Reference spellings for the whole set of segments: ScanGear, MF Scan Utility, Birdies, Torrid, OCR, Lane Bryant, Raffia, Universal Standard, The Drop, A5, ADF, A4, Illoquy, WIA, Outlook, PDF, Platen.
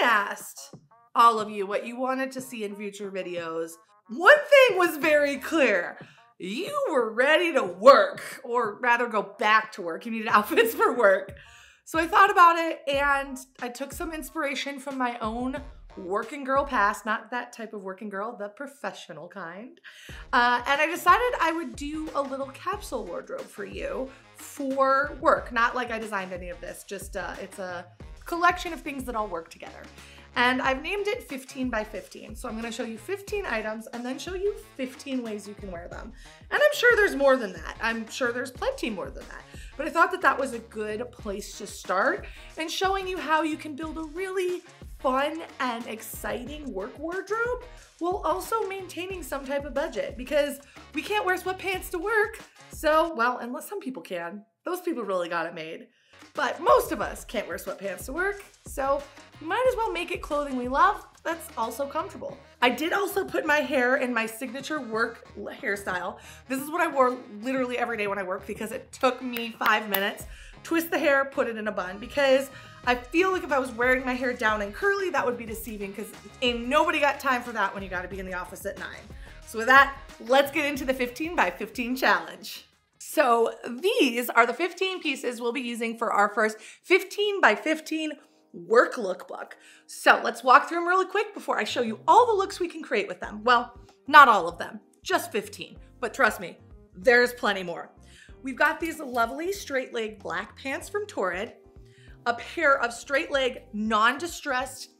I asked all of you what you wanted to see in future videos, one thing was very clear. You were ready to work, or rather go back to work. You needed outfits for work. So I thought about it and I took some inspiration from my own working girl past, not that type of working girl, the professional kind. And I decided I would do a little capsule wardrobe for you for work. Not like I designed any of this, just it's a collection of things that all work together. And I've named it 15 by 15. So I'm gonna show you 15 items and then show you 15 ways you can wear them. And I'm sure there's more than that. I'm sure there's plenty more than that. But I thought that that was a good place to start and showing you how you can build a really fun and exciting work wardrobe while also maintaining some type of budget, because we can't wear sweatpants to work. So, well, unless some people can, those people really got it made. But most of us can't wear sweatpants to work, so we might as well make it clothing we love that's also comfortable. I did also put my hair in my signature work hairstyle. This is what I wore literally every day when I worked because it took me 5 minutes. Twist the hair, put it in a bun, because I feel like if I was wearing my hair down and curly, that would be deceiving because ain't nobody got time for that when you gotta be in the office at 9. So with that, let's get into the 15 by 15 challenge. So these are the 15 pieces we'll be using for our first 15 by 15 work lookbook. So let's walk through them really quick before I show you all the looks we can create with them. Well, not all of them, just 15, but trust me, there's plenty more. We've got these lovely straight leg black pants from Torrid, a pair of straight leg non-distressed,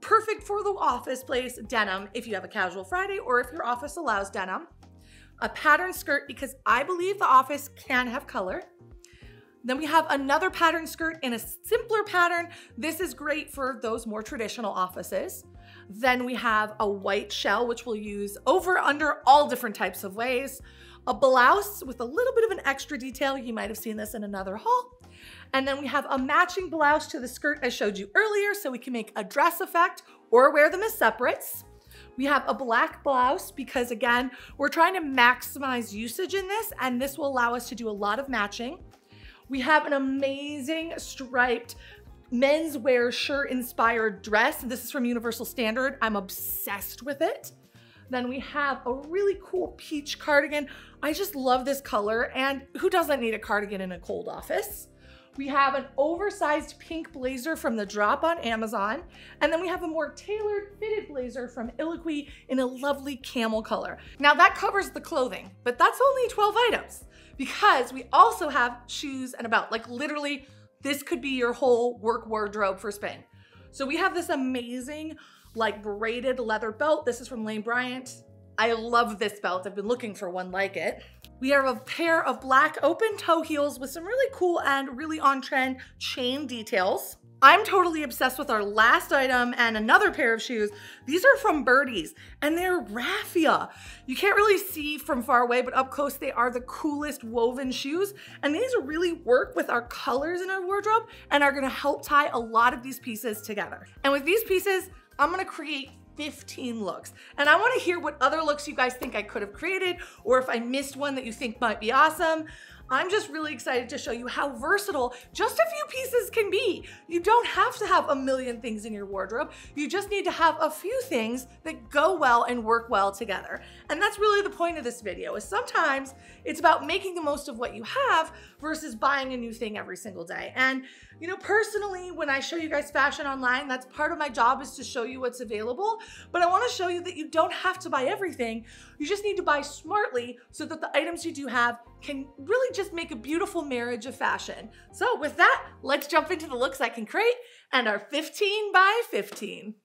perfect for the office place denim if you have a casual Friday or if your office allows denim, a pattern skirt because I believe the office can have color. Then we have another pattern skirt in a simpler pattern. This is great for those more traditional offices. Then we have a white shell, which we'll use over, under, all different types of ways. A blouse with a little bit of an extra detail. You might have seen this in another haul. And then we have a matching blouse to the skirt I showed you earlier, so we can make a dress effect or wear them as separates. We have a black blouse because, again, we're trying to maximize usage in this, and this will allow us to do a lot of matching. We have an amazing striped menswear shirt-inspired dress. This is from Universal Standard. I'm obsessed with it. Then we have a really cool peach cardigan. I just love this color, and who doesn't need a cardigan in a cold office? We have an oversized pink blazer from The Drop on Amazon. And then we have a more tailored fitted blazer from Illoquy in a lovely camel color. Now that covers the clothing, but that's only 12 items because we also have shoes and a belt. Like literally, this could be your whole work wardrobe for spin. So we have this amazing like braided leather belt. This is from Lane Bryant. I love this belt. I've been looking for one like it. We have a pair of black open toe heels with some really cool and really on-trend chain details. I'm totally obsessed with our last item and another pair of shoes. These are from Birdies and they're raffia. You can't really see from far away, but up close they are the coolest woven shoes. And these really work with our colors in our wardrobe and are gonna help tie a lot of these pieces together. And with these pieces, I'm gonna create 15 looks. And I wanna hear what other looks you guys think I could have created, or if I missed one that you think might be awesome. I'm just really excited to show you how versatile just a few pieces can be. You don't have to have a million things in your wardrobe. You just need to have a few things that go well and work well together. And that's really the point of this video, is sometimes it's about making the most of what you have versus buying a new thing every single day. And you know, personally, when I show you guys fashion online, that's part of my job is to show you what's available, but I wanna show you that you don't have to buy everything. You just need to buy smartly so that the items you do have can really just make a beautiful marriage of fashion. So with that, let's jump into the looks I can create and our 15 by 15.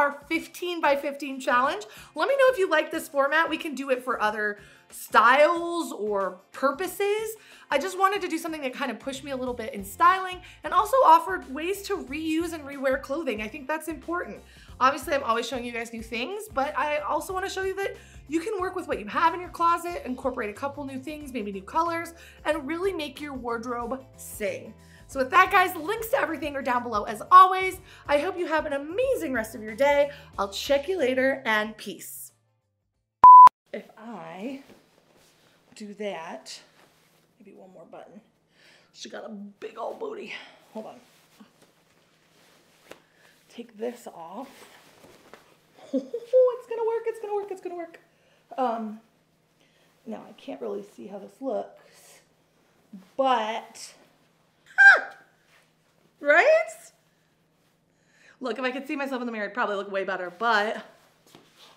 our 15 by 15 challenge. Let me know if you like this format. We can do it for other styles or purposes. I just wanted to do something that kind of pushed me a little bit in styling and also offered ways to reuse and rewear clothing. I think that's important. Obviously, I'm always showing you guys new things, but I also want to show you that you can work with what you have in your closet, incorporate a couple new things, maybe new colors, and really make your wardrobe sing. So with that, guys, links to everything are down below as always. I hope you have an amazing rest of your day. I'll check you later, and peace. If I do that, maybe one more button. She got a big old booty. Hold on. Take this off. It's gonna work, it's gonna work, it's gonna work. Now I can't really see how this looks, but right? Look, if I could see myself in the mirror, I'd probably look way better, but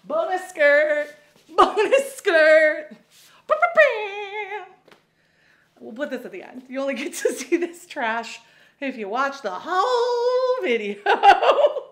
bonus skirt, bonus skirt. We'll put this at the end. You only get to see this trash if you watch the whole video.